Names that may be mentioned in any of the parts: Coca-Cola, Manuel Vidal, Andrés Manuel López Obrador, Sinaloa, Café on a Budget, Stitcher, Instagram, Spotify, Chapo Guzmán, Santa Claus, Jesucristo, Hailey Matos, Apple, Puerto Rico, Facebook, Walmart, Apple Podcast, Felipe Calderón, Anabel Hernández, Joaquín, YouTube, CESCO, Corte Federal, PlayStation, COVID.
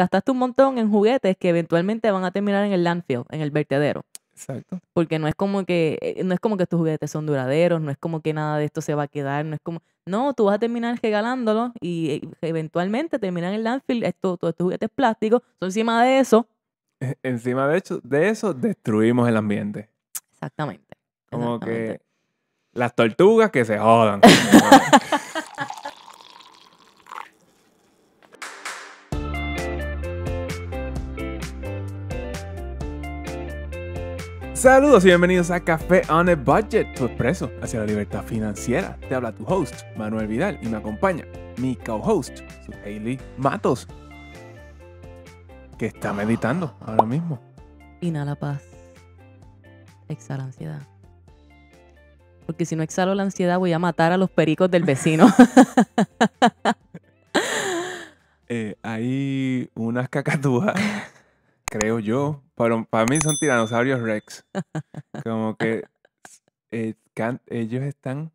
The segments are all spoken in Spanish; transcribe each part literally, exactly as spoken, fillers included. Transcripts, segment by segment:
gastaste un montón en juguetes que eventualmente van a terminar en el landfill, en el vertedero. Exacto. Porque no es como que no es como que tus juguetes son duraderos, no es como que nada de esto se va a quedar, no es como... No, tú vas a terminar regalándolo y eventualmente terminan en el landfill, esto, todos estos juguetes plásticos, son encima de eso. Encima de, hecho, de eso destruimos el ambiente. Exactamente. Como exactamente. Que las tortugas que se jodan. Saludos y bienvenidos a Café on a Budget, tu expreso hacia la libertad financiera. Te habla tu host, Manuel Vidal, y me acompaña mi co-host, su Hailey Matos, que está meditando ahora mismo. Inhala paz, exhala ansiedad. Porque si no exhalo la ansiedad voy a matar a los pericos del vecino. eh, hay unas cacatúas... Creo yo. Para, para mí son tiranosaurios rex. Como que eh, can, ellos están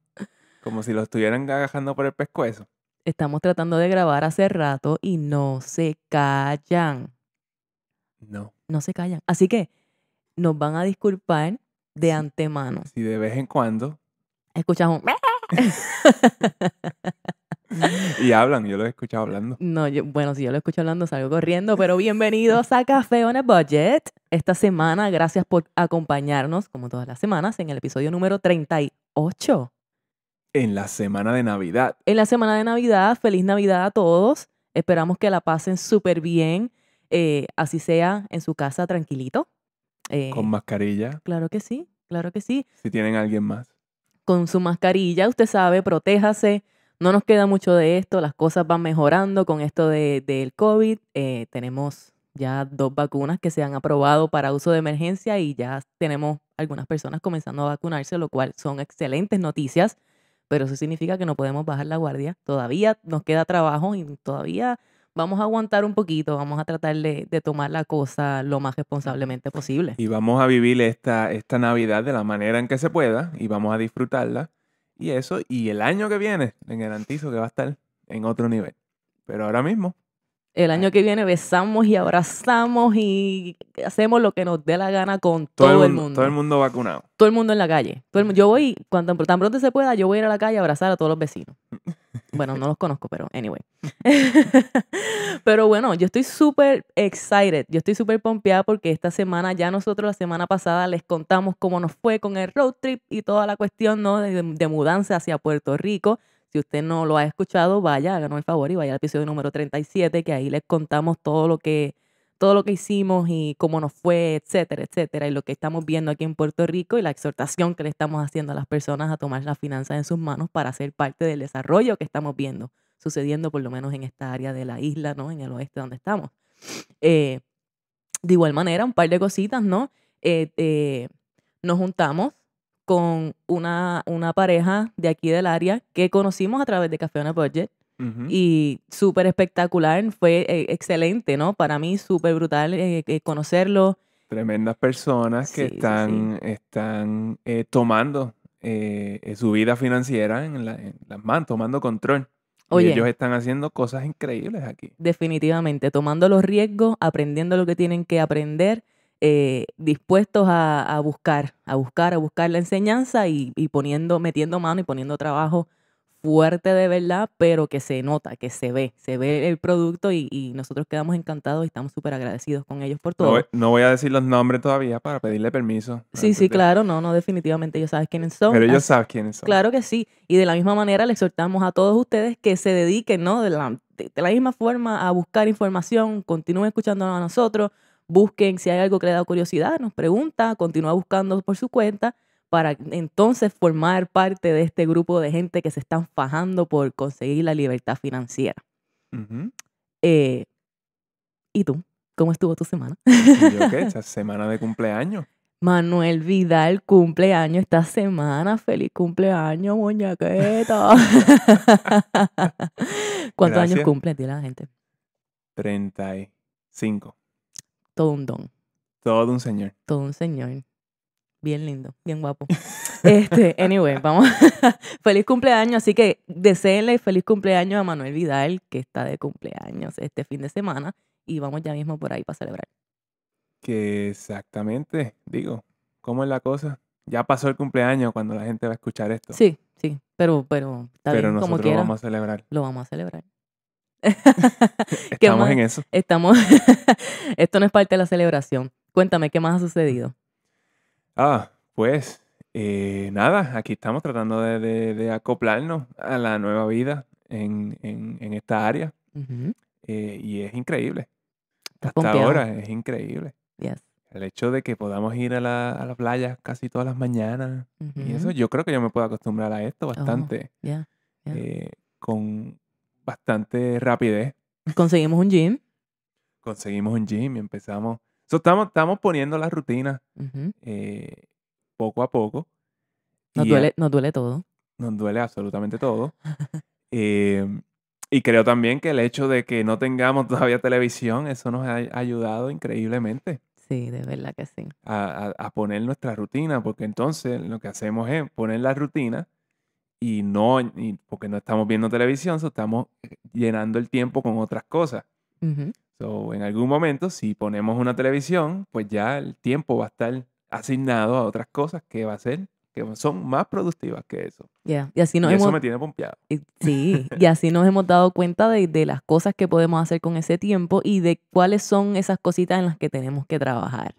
como si los estuvieran agajando por el pescuezo. Estamos tratando de grabar hace rato y no se callan. No. No se callan. Así que nos van a disculpar de sí, antemano. Si de vez en cuando... Escuchas un... Y hablan, yo los he escuchado hablando. No, yo, bueno, si yo los escucho hablando salgo corriendo, pero bienvenidos a Café on a Budget. Esta semana, gracias por acompañarnos, como todas las semanas, en el episodio número treinta y ocho. En la semana de Navidad. En la semana de Navidad, feliz Navidad a todos. Esperamos que la pasen súper bien, eh, así sea en su casa tranquilito. Eh, Con mascarilla. Claro que sí, claro que sí. Si tienen a alguien más. Con su mascarilla, usted sabe, protéjase. No nos queda mucho de esto, las cosas van mejorando con esto de, del COVID. Eh, tenemos ya dos vacunas que se han aprobado para uso de emergencia y ya tenemos algunas personas comenzando a vacunarse, lo cual son excelentes noticias, pero eso significa que no podemos bajar la guardia. Todavía nos queda trabajo y todavía vamos a aguantar un poquito, vamos a tratar de, de tomar la cosa lo más responsablemente posible. Y vamos a vivir esta, esta Navidad de la manera en que se pueda y vamos a disfrutarla. Y eso, y el año que viene, en el antizo que va a estar en otro nivel. Pero ahora mismo. El año que viene besamos y abrazamos y hacemos lo que nos dé la gana con todo, todo el mundo. Todo el mundo vacunado. Todo el mundo en la calle. Todo el, yo voy, cuando tan pronto se pueda, yo voy a ir a la calle a abrazar a todos los vecinos. Bueno, no los conozco, pero anyway. Pero bueno, yo estoy súper excited. Yo estoy súper pompeada porque esta semana, ya nosotros la semana pasada les contamos cómo nos fue con el road trip y toda la cuestión, ¿no? de, de mudanza hacia Puerto Rico. Si usted no lo ha escuchado, vaya, háganos el favor y vaya al episodio número treinta y siete, que ahí les contamos todo lo que, todo lo que hicimos y cómo nos fue, etcétera, etcétera. Y lo que estamos viendo aquí en Puerto Rico y la exhortación que le estamos haciendo a las personas a tomar las finanzas en sus manos para ser parte del desarrollo que estamos viendo, sucediendo por lo menos en esta área de la isla, ¿no? En el oeste donde estamos. Eh, de igual manera, un par de cositas, ¿no? Eh, eh, nos juntamos con una, una pareja de aquí del área que conocimos a través de Café on a Budget. Uh-huh. Y súper espectacular, fue eh, excelente, ¿no? Para mí súper brutal eh, eh, conocerlo. Tremendas personas que sí, están, sí. están eh, tomando eh, su vida financiera en, la, en las manos, tomando control. Oye, y ellos están haciendo cosas increíbles aquí. Definitivamente, tomando los riesgos, aprendiendo lo que tienen que aprender, eh, dispuestos a, a buscar, a buscar, a buscar la enseñanza y, y poniendo, metiendo mano y poniendo trabajo fuerte de verdad, pero que se nota, que se ve, se ve el producto y, y nosotros quedamos encantados y estamos súper agradecidos con ellos por todo. No, no voy a decir los nombres todavía para pedirle permiso. Sí, sí, claro, no, no, definitivamente ellos saben quiénes son. Pero ellos Así, saben quiénes son. Claro que sí, y de la misma manera le exhortamos a todos ustedes que se dediquen, ¿no? De la, de, de la misma forma a buscar información, continúen escuchándonos a nosotros, busquen si hay algo que le da curiosidad, nos pregunta, continúa buscando por su cuenta, para entonces formar parte de este grupo de gente que se están fajando por conseguir la libertad financiera. Uh-huh. eh, ¿Y tú? ¿Cómo estuvo tu semana? ¿Yo qué? Esta semana de cumpleaños. Manuel Vidal, cumpleaños esta semana. ¡Feliz cumpleaños, muñequeta! ¿Cuántos Gracias. años cumples, dile a la gente? treinta y cinco. Todo un don. Todo un señor. Todo un señor. Bien lindo, bien guapo. Este, anyway, vamos. Feliz cumpleaños. Así que deseenle feliz cumpleaños a Manuel Vidal, que está de cumpleaños este fin de semana. y vamos ya mismo por ahí para celebrar. Que exactamente, digo, ¿cómo es la cosa? Ya pasó el cumpleaños cuando la gente va a escuchar esto. Sí, sí, pero, pero, está pero bien, nosotros como quiera, lo vamos a celebrar. Lo vamos a celebrar. Estamos en eso. Estamos. Esto no es parte de la celebración. Cuéntame, ¿qué más ha sucedido? Ah, pues eh, nada, aquí estamos tratando de, de, de acoplarnos a la nueva vida en, en, en esta área. Uh-huh. eh, y es increíble. Hasta pompeado. Ahora es increíble. Yes. El hecho de que podamos ir a la, a la playa casi todas las mañanas. Uh-huh. Y eso, yo creo que yo me puedo acostumbrar a esto bastante. Oh, yeah, yeah. Eh, con bastante rapidez. Conseguimos un gym. Conseguimos un gym y empezamos. So, estamos, estamos poniendo la rutina uh-huh. eh, poco a poco. Nos duele, nos duele todo. Nos duele absolutamente todo. eh, y creo también que el hecho de que no tengamos todavía televisión, eso nos ha ayudado increíblemente. Sí, de verdad que sí. A, a, a poner nuestra rutina, porque entonces lo que hacemos es poner la rutina. Y no, y porque no estamos viendo televisión, so estamos llenando el tiempo con otras cosas. Uh-huh. So, en algún momento, si ponemos una televisión, pues ya el tiempo va a estar asignado a otras cosas que va a ser, que son más productivas que eso. Yeah. Y, así nos y hemos... eso me tiene pompeado. Sí, y así nos hemos dado cuenta de, de las cosas que podemos hacer con ese tiempo y de cuáles son esas cositas en las que tenemos que trabajar.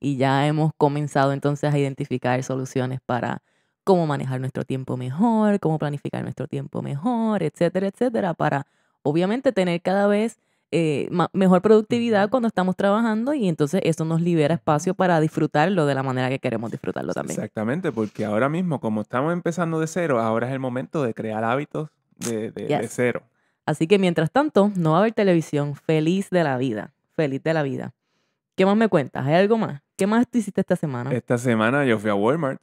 Y ya hemos comenzado entonces a identificar soluciones para cómo manejar nuestro tiempo mejor, cómo planificar nuestro tiempo mejor, etcétera, etcétera, para obviamente tener cada vez eh, ma- mejor productividad cuando estamos trabajando y entonces eso nos libera espacio para disfrutarlo de la manera que queremos disfrutarlo también. Exactamente, porque ahora mismo, como estamos empezando de cero, ahora es el momento de crear hábitos de, de, yes. de cero. Así que mientras tanto, no va a haber televisión. Feliz de la vida, feliz de la vida. ¿Qué más me cuentas? ¿Hay algo más? ¿Qué más tú hiciste esta semana? Esta semana yo fui a Walmart.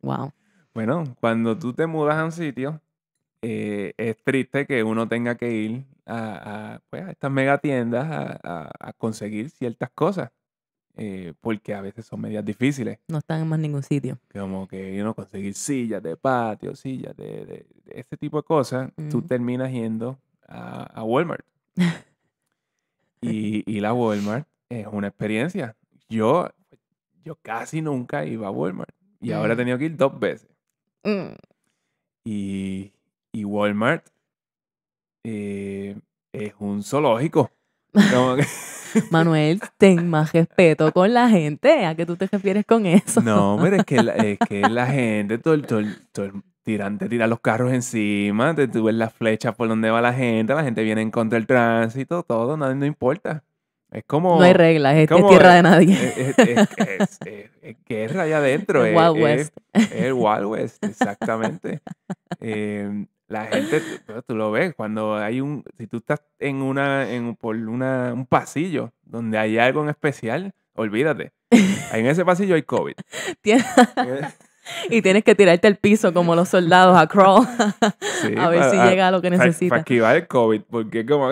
Wow. Bueno, cuando tú te mudas a un sitio, eh, es triste que uno tenga que ir a, a, pues, a estas megatiendas a, a, a conseguir ciertas cosas, eh, porque a veces son medias difíciles. No están en más ningún sitio. Como que uno conseguir sillas de patio, sillas de, de, de este tipo de cosas, mm. tú terminas yendo a, a Walmart. y, y la Walmart es una experiencia. Yo, yo casi nunca iba a Walmart. Y ahora he tenido que ir dos veces. Mm. Y, y Walmart eh, es un zoológico. Como que... Manuel, ten más respeto con la gente. ¿A qué tú te refieres con eso? No, pero es que la, es que la gente todo, todo, todo, tiran, te tira los carros encima, te tú ves las flechas por donde va la gente, la gente viene en contra del tránsito, todo, no, no importa. Es como... No hay reglas, es, es tierra de nadie. Es, es, es, es, es, es guerra allá adentro. El Wild es, West. Es, es el Wild West, exactamente. eh, la gente, tú, tú lo ves, cuando hay un... Si tú estás en una en, por una, un pasillo donde hay algo en especial, olvídate. En ese pasillo hay COVID. Tien- y tienes que tirarte al piso como los soldados a crawl. Sí, a ver para, si llega a lo que necesitas. Para esquivar el COVID, porque como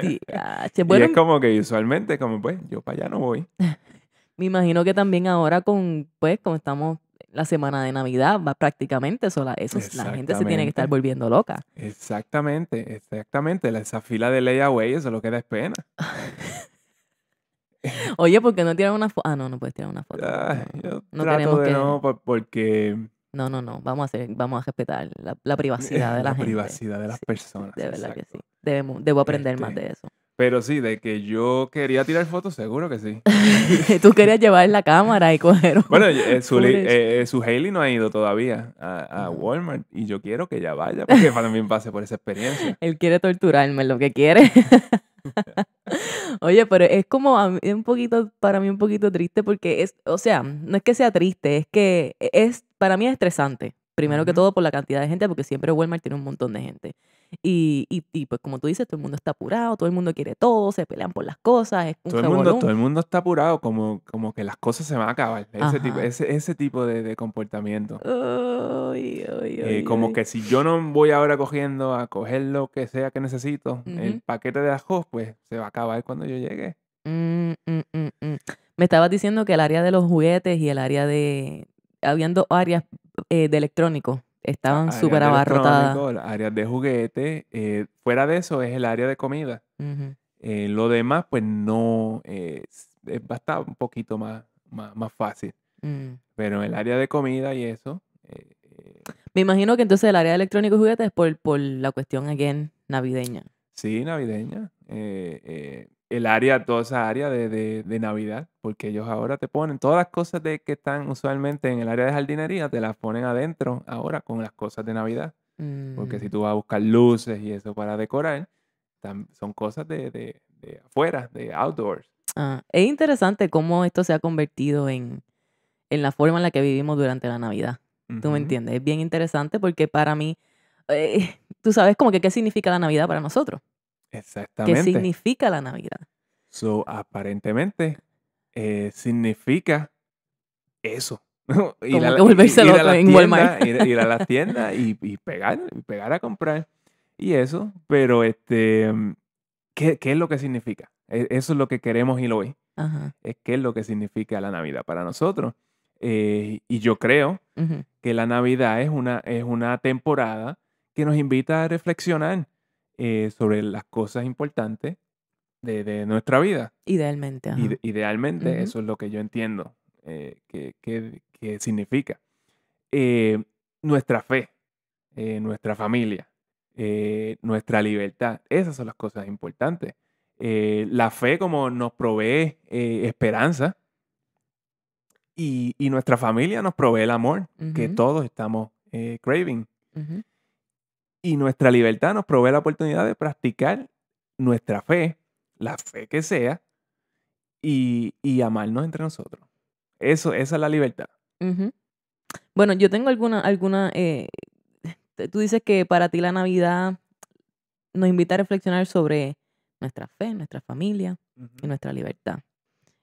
sí, ah, che, bueno, y es como que usualmente, como pues, yo para allá no voy. Me imagino que también ahora con, pues, como estamos la semana de Navidad, va prácticamente sola. Eso, la gente se tiene que estar volviendo loca. Exactamente, exactamente. Esa fila de layaway, eso es lo que da pena. Oye, ¿por qué no tirar una foto? Ah, no, no puedes tirar una foto. Ah, no, yo no trato queremos de que... no, porque... No, no, no. Vamos a hacer, vamos a respetar la, la privacidad de la, la gente. La privacidad de las sí, personas. De verdad exacto. que sí. Debemos, debo aprender este... más de eso. Pero sí, de que yo quería tirar fotos, seguro que sí. Tú querías llevar la cámara y coger... Un... Bueno, eh, su, eh, su Hailey no ha ido todavía a, a Walmart y yo quiero que ella vaya porque también pase por esa experiencia. Él quiere torturarme, lo que quiere. Oye, pero es como es un poquito, para mí un poquito triste porque es, o sea, no es que sea triste, es que es, para mí es estresante. Primero uh-huh. que todo por la cantidad de gente, porque siempre Walmart tiene un montón de gente. Y, y, y pues como tú dices, todo el mundo está apurado, todo el mundo quiere todo, se pelean por las cosas. Es un todo, el mundo, todo el mundo está apurado, como, como que las cosas se van a acabar. Ese tipo, ese, ese tipo de, de comportamiento. Uy, uy, uy, eh, como uy. que si yo no voy ahora cogiendo a coger lo que sea que necesito, uh-huh. el paquete de ajos, pues se va a acabar cuando yo llegue. Mm, mm, mm, mm. Me estabas diciendo que el área de los juguetes y el área de... Habían dos áreas eh, de electrónico. Estaban súper abarrotadas. Áreas de juguete. Eh, fuera de eso es el área de comida. Uh-huh. Eh, lo demás, pues no, eh, va a estar un poquito más, más, más fácil. Uh-huh. Pero en el área de comida y eso... Eh, eh, me imagino que entonces el área de electrónicos y juguetes es por, por la cuestión, again, navideña. Sí, navideña. Eh, eh, el área, toda esa área de, de, de Navidad, porque ellos ahora te ponen todas las cosas de, que están usualmente en el área de jardinería, te las ponen adentro ahora con las cosas de Navidad. Mm. Porque si tú vas a buscar luces y eso para decorar, son cosas de, de, de afuera, de outdoors. Ah, es interesante cómo esto se ha convertido en, en la forma en la que vivimos durante la Navidad. Uh-huh. ¿Tú me entiendes? Es bien interesante porque para mí, eh, tú sabes como que qué significa la Navidad para nosotros. Exactamente. ¿Qué significa la Navidad? So, aparentemente, eh, significa eso. ir, a la, que ir, a la tienda, ir, ir a las tiendas y, y, pegar, y pegar a comprar. Y eso, pero este, ¿qué, qué es lo que significa? Eso es lo que queremos y lo hoy. Ajá. Es qué es lo que significa la Navidad para nosotros. Eh, y yo creo uh-huh. que la Navidad es una, es una temporada que nos invita a reflexionar eh, sobre las cosas importantes de, de nuestra vida. Idealmente. Ajá. Ide- idealmente, uh-huh. eso es lo que yo entiendo eh, que, que, que significa. Eh, nuestra fe, eh, nuestra familia. Eh, nuestra libertad. Esas son las cosas importantes. Eh, la fe como nos provee eh, esperanza y, y nuestra familia nos provee el amor uh-huh. que todos estamos eh, craving. Uh-huh. Y nuestra libertad nos provee la oportunidad de practicar nuestra fe, la fe que sea, y, y amarnos entre nosotros. Eso, esa es la libertad. Uh-huh. Bueno, yo tengo alguna... alguna eh... Tú dices que para ti la Navidad nos invita a reflexionar sobre nuestra fe, nuestra familia uh-huh. y nuestra libertad.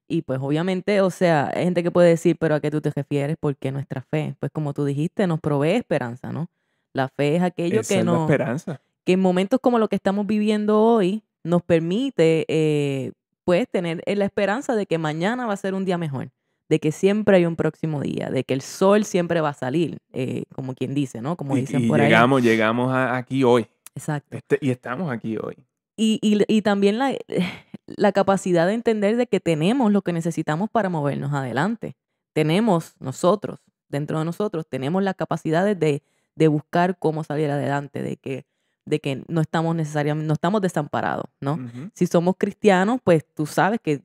Y pues obviamente, o sea, hay gente que puede decir, pero ¿a qué tú te refieres? ¿Por qué nuestra fe? Pues como tú dijiste, nos provee esperanza, ¿no? La fe es aquello Esa que nos... esperanza. Que en momentos como lo que estamos viviendo hoy nos permite, eh, pues, tener la esperanza de que mañana va a ser un día mejor. De que siempre hay un próximo día, de que el sol siempre va a salir, eh, como quien dice, ¿no? Como dicen y, y por llegamos, ahí. llegamos a, aquí hoy. Exacto. Este, y estamos aquí hoy. Y, y, y también la, la capacidad de entender de que tenemos lo que necesitamos para movernos adelante. Tenemos nosotros, dentro de nosotros, tenemos las capacidades de, de buscar cómo salir adelante, de que, de que no estamos necesariamente, no estamos desamparados, ¿no? Uh-huh. Si somos cristianos, pues tú sabes que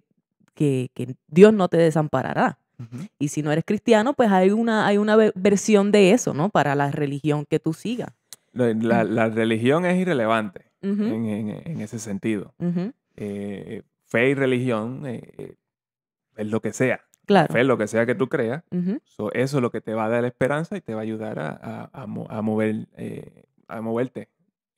Que, que Dios no te desamparará. Uh-huh. Y si no eres cristiano, pues hay una, hay una versión de eso, ¿no? Para la religión que tú sigas. La, la, uh-huh. la religión es irrelevante uh-huh. en, en, en ese sentido. Uh-huh. Eh, fe y religión eh, es lo que sea. Claro. Fe es lo que sea que tú creas. Uh-huh. So, eso es lo que te va a dar esperanza y te va a ayudar a, a, a, a, mover, eh, a moverte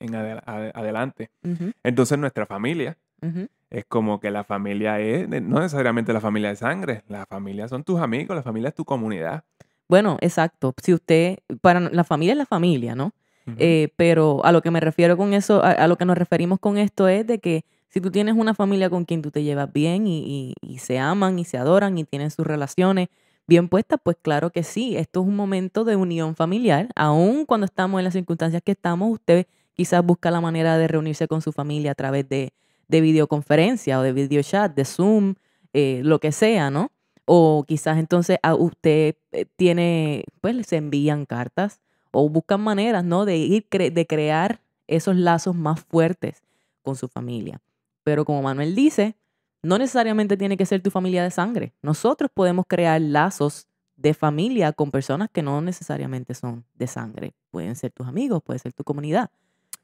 en adela- ad- adelante. Uh-huh. Entonces nuestra familia uh-huh. es como que la familia es, no necesariamente la familia de sangre, la familia son tus amigos, la familia es tu comunidad. Bueno, exacto. Si usted, para la familia es la familia, ¿no? Uh-huh. Eh, pero a lo que me refiero con eso, a, a lo que nos referimos con esto es de que si tú tienes una familia con quien tú te llevas bien y, y, y se aman y se adoran y tienen sus relaciones bien puestas, pues claro que sí. Esto es un momento de unión familiar. Aún cuando estamos en las circunstancias que estamos, usted quizás busca la manera de reunirse con su familia a través de de videoconferencia o de videochat, de Zoom, eh, lo que sea, ¿no? O quizás entonces a usted tiene, pues se envían cartas o buscan maneras, ¿no? De, ir cre- de crear esos lazos más fuertes con su familia. Pero como Manuel dice, no necesariamente tiene que ser tu familia de sangre. Nosotros podemos crear lazos de familia con personas que no necesariamente son de sangre. Pueden ser tus amigos, puede ser tu comunidad.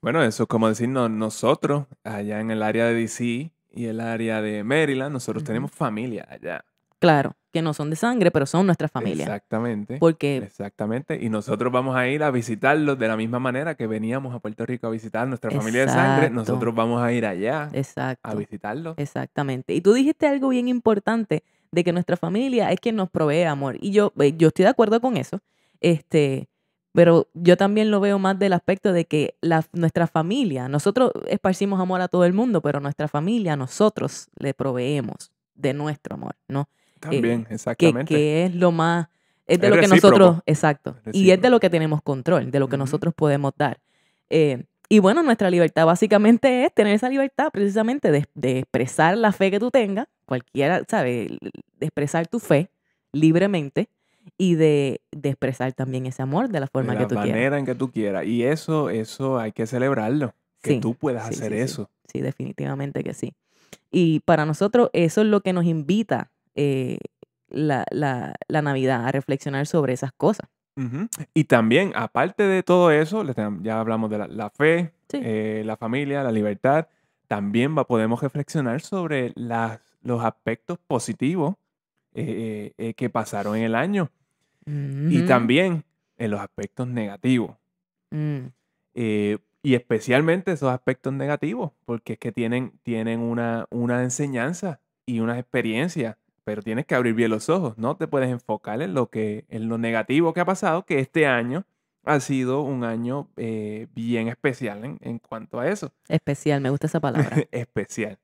Bueno, eso es como decirnos nosotros, allá en el área de D C y el área de Maryland, nosotros uh-huh. tenemos familia allá. Claro, que no son de sangre, pero son nuestra familia. Exactamente. Porque... Exactamente. Y nosotros vamos a ir a visitarlos de la misma manera que veníamos a Puerto Rico a visitar nuestra Exacto. familia de sangre. Nosotros vamos a ir allá Exacto. a visitarlos. Exactamente. Y tú dijiste algo bien importante de que nuestra familia es quien nos provee amor. Y yo, yo estoy de acuerdo con eso. Este... Pero yo también lo veo más del aspecto de que la, nuestra familia, nosotros esparcimos amor a todo el mundo, pero nuestra familia, nosotros le proveemos de nuestro amor, ¿no? También, eh, exactamente. Que, que es lo más, es de es lo que recíproco. nosotros, exacto, recíproco. Y es de lo que tenemos control, de lo que uh-huh. nosotros podemos dar. Eh, Y bueno, nuestra libertad básicamente es tener esa libertad precisamente de, de expresar la fe que tú tengas, cualquiera, ¿sabes? De expresar tu fe libremente y de, de expresar también ese amor de la forma de que tú quieras. De la manera en que tú quieras. Y eso, eso hay que celebrarlo, que sí, tú puedas sí, hacer sí, eso. Sí. sí, definitivamente que sí. Y para nosotros eso es lo que nos invita eh, la, la, la Navidad, a reflexionar sobre esas cosas. Uh-huh. Y también, aparte de todo eso, ya hablamos de la, la fe, sí. eh, la familia, la libertad, también va, podemos reflexionar sobre las, los aspectos positivos eh, eh, que pasaron en el año. Uh-huh. Y también en los aspectos negativos. Uh-huh. eh, y especialmente esos aspectos negativos, porque es que tienen, tienen una, una enseñanza y unas experiencias. Pero tienes que abrir bien los ojos, no te puedes enfocar en lo, que, en lo negativo que ha pasado, que este año ha sido un año eh, bien especial en, en cuanto a eso. Especial, me gusta esa palabra. Especial,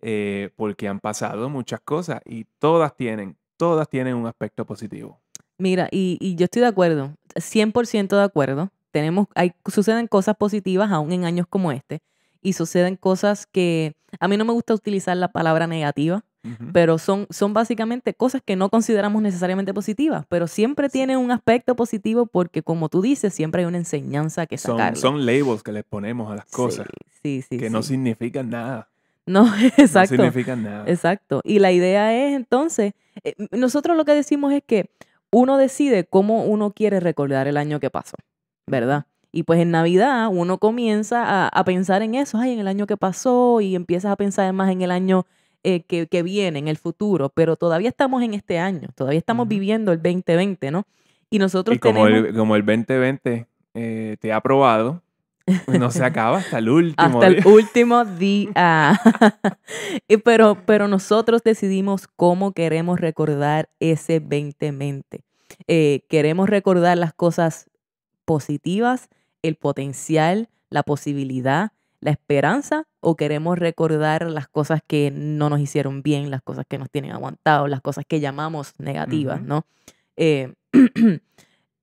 eh, porque han pasado muchas cosas y todas tienen, todas tienen un aspecto positivo. Mira, y, y yo estoy de acuerdo, cien por ciento de acuerdo. Tenemos, hay, suceden cosas positivas aún en años como este y suceden cosas que, a mí no me gusta utilizar la palabra negativa, Uh-huh. pero son, son básicamente cosas que no consideramos necesariamente positivas, pero siempre tienen un aspecto positivo porque, como tú dices, siempre hay una enseñanza que sacarle. Son, son labels que les ponemos a las cosas sí, sí, sí, que sí. no significan nada. No, exacto. No significan nada. Exacto. Y la idea es, entonces, eh, nosotros lo que decimos es que uno decide cómo uno quiere recordar el año que pasó, ¿verdad? Y pues en Navidad uno comienza a, a pensar en eso, ay, en el año que pasó, y empiezas a pensar más en el año Eh, que, que viene en el futuro, pero todavía estamos en este año, todavía estamos uh-huh. viviendo el veinte veinte, ¿no? Y nosotros y como tenemos... El, como el veinte veinte eh, te ha probado, no se acaba hasta el último hasta día. Hasta el último día. pero, pero nosotros decidimos cómo queremos recordar ese veinte veinte. Eh, queremos recordar las cosas positivas, el potencial, la posibilidad, la esperanza, o queremos recordar las cosas que no nos hicieron bien, las cosas que nos tienen aguantados, las cosas que llamamos negativas, uh-huh. ¿no? Eh,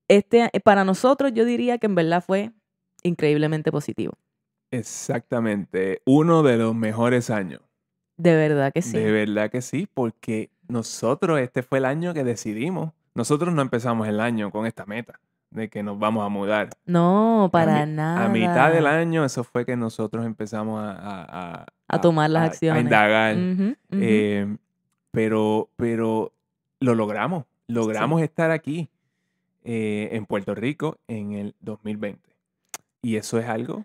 este, para nosotros yo diría que en verdad fue increíblemente positivo. Exactamente. Uno de los mejores años. De verdad que sí. De verdad que sí, porque nosotros, este fue el año que decidimos. Nosotros no empezamos el año con esta meta de que nos vamos a mudar. No, para a mi, nada. A mitad del año, eso fue que nosotros empezamos a... A, a, a tomar las a, acciones. A indagar. Uh-huh, uh-huh. Eh, pero, pero lo logramos. Logramos sí. estar aquí, eh, en Puerto Rico, en el dos mil veinte. Y eso es algo...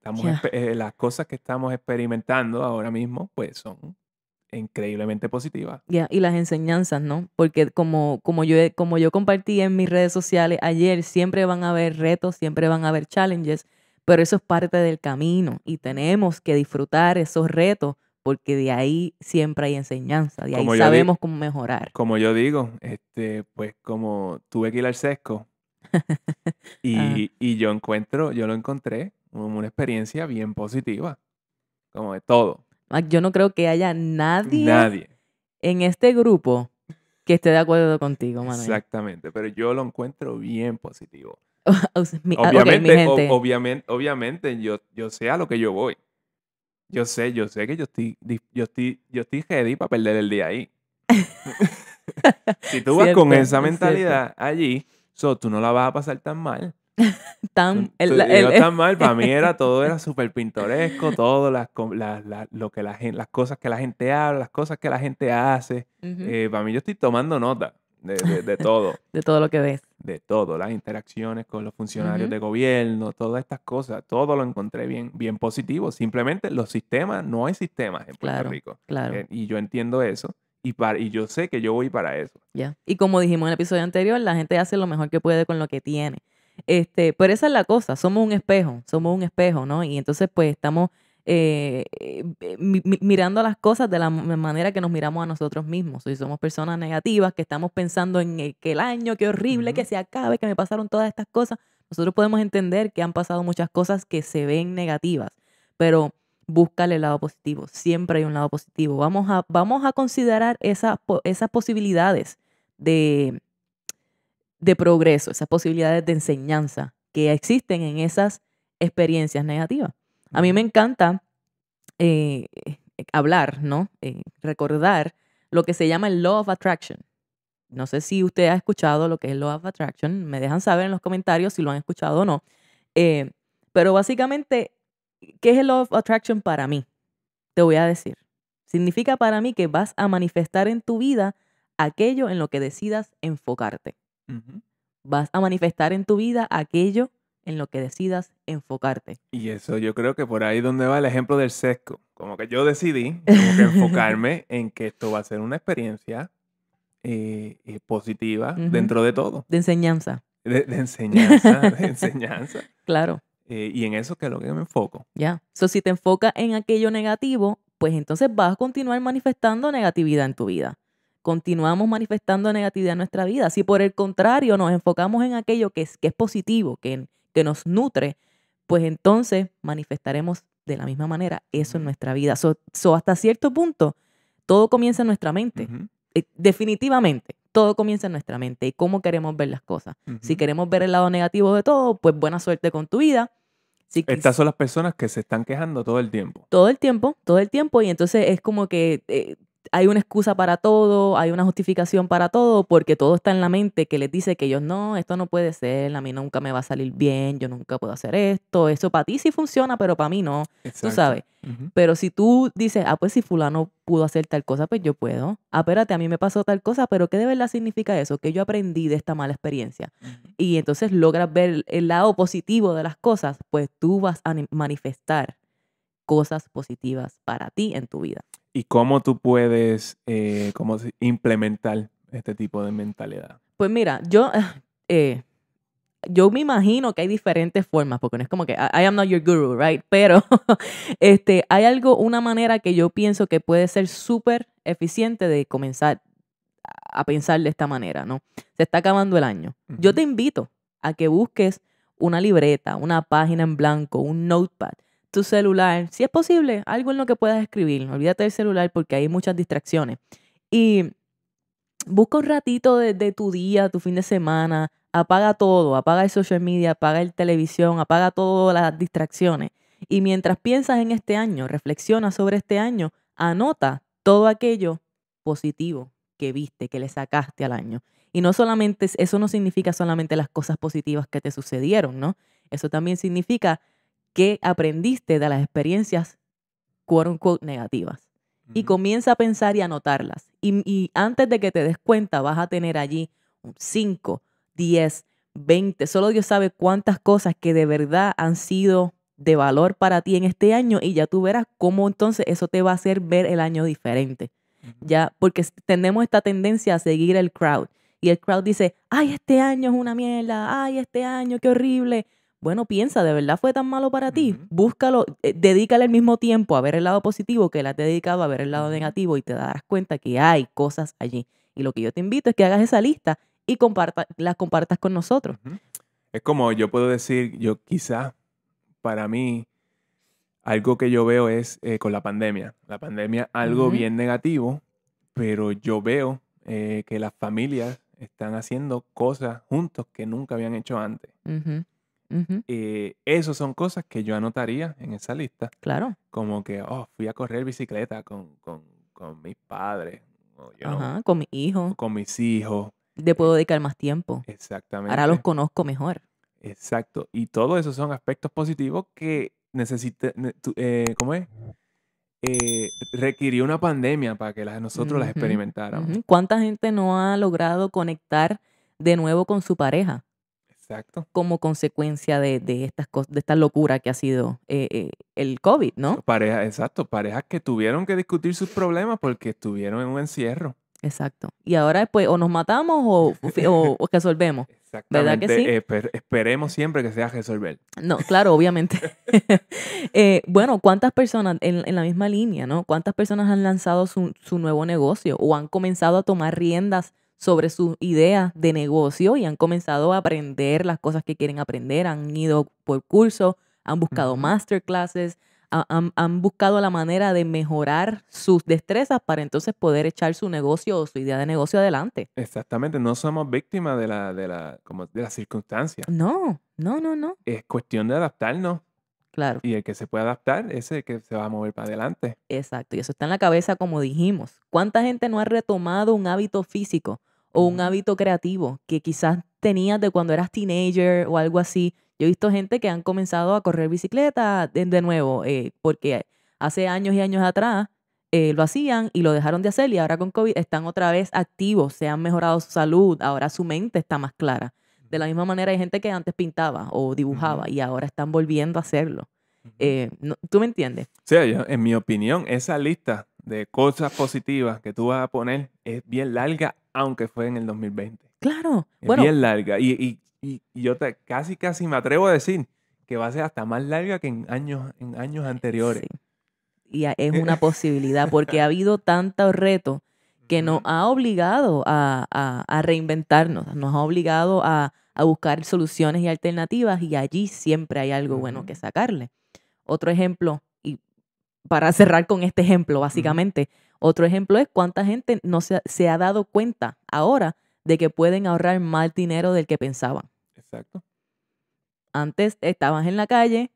Estamos yeah. eh, las cosas que estamos experimentando ahora mismo, pues son increíblemente positiva. Yeah, y las enseñanzas, ¿no? Porque como, como, yo, como yo compartí en mis redes sociales ayer, siempre van a haber retos, siempre van a haber challenges, pero eso es parte del camino y tenemos que disfrutar esos retos porque de ahí siempre hay enseñanza, de como ahí sabemos digo, cómo mejorar. Como yo digo, este, pues como tuve que ir al CESCO y, ah. y yo encuentro, yo lo encontré como una experiencia bien positiva, como de todo. Yo no creo que haya nadie, nadie en este grupo que esté de acuerdo contigo, Manuel. Exactamente, pero yo lo encuentro bien positivo. mi, obviamente, okay, mi o, obviamente, obviamente yo, yo sé a lo que yo voy. Yo sé, yo sé que yo estoy, yo estoy, yo estoy ready para perder el día ahí. Si tú vas cierto, con esa mentalidad cierto. allí, so, tú no la vas a pasar tan mal. Tan, el, el, yo tan mal, para mí era todo era súper pintoresco, todo las, las, las, lo que la gente, las cosas que la gente habla, las cosas que la gente hace. Uh-huh. eh, para mí yo estoy tomando nota de, de, de todo. De todo lo que ves. De todo, las interacciones con los funcionarios uh-huh. de gobierno, todas estas cosas, todo lo encontré bien, bien positivo. Simplemente los sistemas, no hay sistemas en Puerto claro, Rico. Claro. Eh, y yo entiendo eso. Y, para, y yo sé que yo voy para eso. Yeah. Y como dijimos en el episodio anterior, la gente hace lo mejor que puede con lo que tiene. Este, pero esa es la cosa, somos un espejo, somos un espejo, ¿no? Y entonces pues estamos eh, mi, mirando las cosas de la manera que nos miramos a nosotros mismos. Si somos personas negativas que estamos pensando en el, que el año, qué horrible, uh-huh. que se acabe, que me pasaron todas estas cosas, nosotros podemos entender que han pasado muchas cosas que se ven negativas, pero búscale el lado positivo, siempre hay un lado positivo. Vamos a, vamos a considerar esas, esas posibilidades de... de progreso, esas posibilidades de enseñanza que existen en esas experiencias negativas. A mí me encanta eh, hablar, ¿no? Eh, recordar lo que se llama el Law of Attraction. No sé si usted ha escuchado lo que es el Law of Attraction. Me dejan saber en los comentarios si lo han escuchado o no. Eh, pero básicamente, ¿qué es el Law of Attraction para mí? Te voy a decir. Significa para mí que vas a manifestar en tu vida aquello en lo que decidas enfocarte. Uh-huh. Vas a manifestar en tu vida aquello en lo que decidas enfocarte. Y eso yo creo que por ahí es donde va el ejemplo del sesco. Como que yo decidí como que enfocarme en que esto va a ser una experiencia eh, eh, positiva uh-huh. dentro de todo. De enseñanza. De, de enseñanza, de enseñanza. Claro. Eh, y en eso que es lo que me enfoco. Ya. Yeah. So, si te enfocas en aquello negativo, pues entonces vas a continuar manifestando negatividad en tu vida. Continuamos manifestando negatividad en nuestra vida. Si por el contrario nos enfocamos en aquello que es, que es positivo, que, que nos nutre, pues entonces manifestaremos de la misma manera eso en nuestra vida. So, so hasta cierto punto, todo comienza en nuestra mente. Uh-huh. eh, definitivamente, todo comienza en nuestra mente y cómo queremos ver las cosas. Uh-huh. Si queremos ver el lado negativo de todo, pues buena suerte con tu vida. Sí, estas son las personas que se están quejando todo el tiempo. Todo el tiempo, todo el tiempo. Y entonces es como que eh, hay una excusa para todo, hay una justificación para todo, porque todo está en la mente que les dice que ellos no, esto no puede ser, a mí nunca me va a salir bien, yo nunca puedo hacer esto. Eso para ti sí funciona, pero para mí no. Exacto. Tú sabes. Uh-huh. Pero si tú dices, ah, pues si fulano pudo hacer tal cosa, pues yo puedo. Ah, espérate, a mí me pasó tal cosa, pero ¿qué de verdad significa eso? Que yo aprendí de esta mala experiencia. Uh-huh. Y entonces logras ver el lado positivo de las cosas, pues tú vas a manifestar cosas positivas para ti en tu vida. ¿Y cómo tú puedes eh, cómo implementar este tipo de mentalidad? Pues mira, yo... Eh, Yo me imagino que hay diferentes formas, porque no es como que I am not your guru, right? Pero este, hay algo, una manera que yo pienso que puede ser súper eficiente de comenzar a pensar de esta manera, ¿no? Se está acabando el año. Uh-huh. Yo te invito a que busques una libreta, una página en blanco, un notepad, tu celular, si es posible, algo en lo que puedas escribir. Olvídate del celular porque hay muchas distracciones. Y busca un ratito de, de tu día, tu fin de semana. Apaga todo, apaga el social media, apaga el televisión, apaga todas las distracciones. Y mientras piensas en este año, reflexiona sobre este año, anota todo aquello positivo que viste, que le sacaste al año. Y no solamente, eso no significa solamente las cosas positivas que te sucedieron, ¿no? Eso también significa que aprendiste de las experiencias quote unquote negativas. Mm-hmm. Y comienza a pensar y anotarlas. Y, y antes de que te des cuenta, vas a tener allí un cinco, diez, veinte, solo Dios sabe cuántas cosas que de verdad han sido de valor para ti en este año y ya tú verás cómo entonces eso te va a hacer ver el año diferente. Uh-huh. Ya, porque tenemos esta tendencia a seguir el crowd y el crowd dice, ay, este año es una mierda, ay, este año, qué horrible. Bueno, piensa, ¿de verdad fue tan malo para uh-huh. ti? Búscalo, eh, dedícale el mismo tiempo a ver el lado positivo que le has dedicado a ver el lado negativo y te darás cuenta que hay cosas allí. Y lo que yo te invito es que hagas esa lista y comparta, las compartas con nosotros. Es como yo puedo decir, yo quizás para mí, algo que yo veo es eh, con la pandemia. La pandemia, algo uh-huh. bien negativo, pero yo veo eh, que las familias están haciendo cosas juntos que nunca habían hecho antes. Uh-huh. Uh-huh. Eh, esas son cosas que yo anotaría en esa lista. Claro. Como que, oh, fui a correr bicicleta con, con, con mis padres. O yo, Ajá, con mis hijos. Con mis hijos. Te puedo dedicar más tiempo. Exactamente. Ahora los conozco mejor. Exacto. Y todos esos son aspectos positivos que necesita, eh, ¿cómo es? Eh, requirió una pandemia para que las, nosotros uh-huh. las experimentáramos. Uh-huh. ¿Cuánta gente no ha logrado conectar de nuevo con su pareja? Exacto. Como consecuencia de, de, estas co- de esta locura que ha sido eh, eh, el COVID, ¿no? Parejas, exacto. Parejas que tuvieron que discutir sus problemas porque estuvieron en un encierro. Exacto. Y ahora pues o nos matamos o, o, o resolvemos. Exactamente. ¿Verdad que sí? Esper- esperemos siempre que sea resolver. No, claro, obviamente. eh, bueno, ¿cuántas personas en, en la misma línea, no? ¿Cuántas personas han lanzado su, su nuevo negocio o han comenzado a tomar riendas sobre sus ideas de negocio y han comenzado a aprender las cosas que quieren aprender? Han ido por cursos, han buscado mm-hmm. masterclasses, Han, han buscado la manera de mejorar sus destrezas para entonces poder echar su negocio o su idea de negocio adelante. Exactamente, no somos víctimas de la, de la, como de las circunstancias. No, no, no, no. Es cuestión de adaptarnos Claro. Y el que se puede adaptar es el que se va a mover para adelante. Exacto. Y eso está en la cabeza, como dijimos. ¿Cuánta gente no ha retomado un hábito físico o un hábito creativo que quizás tenías de cuando eras teenager o algo así? Yo he visto gente que han comenzado a correr bicicleta de, de nuevo eh, porque hace años y años atrás eh, lo hacían y lo dejaron de hacer, y ahora con COVID están otra vez activos, se han mejorado su salud, ahora su mente está más clara. De la misma manera hay gente que antes pintaba o dibujaba uh-huh. y ahora están volviendo a hacerlo. Uh-huh. Eh, no, ¿tú me entiendes? Sí, yo, en mi opinión, esa lista de cosas positivas que tú vas a poner es bien larga, aunque fue en el dos mil veinte. Claro. Es bueno, bien larga. Y, y, y, y yo te, casi, casi me atrevo a decir que va a ser hasta más larga que en años, en años anteriores. Sí. Y es una posibilidad porque ha habido tantos retos que nos ha obligado a, a, a reinventarnos, nos ha obligado a, a buscar soluciones y alternativas, y allí siempre hay algo uh-huh. bueno que sacarle. Otro ejemplo, y para cerrar con este ejemplo básicamente, uh-huh. otro ejemplo es cuánta gente no se, se ha dado cuenta ahora de que pueden ahorrar más dinero del que pensaban. Exacto. Antes estabas en la calle,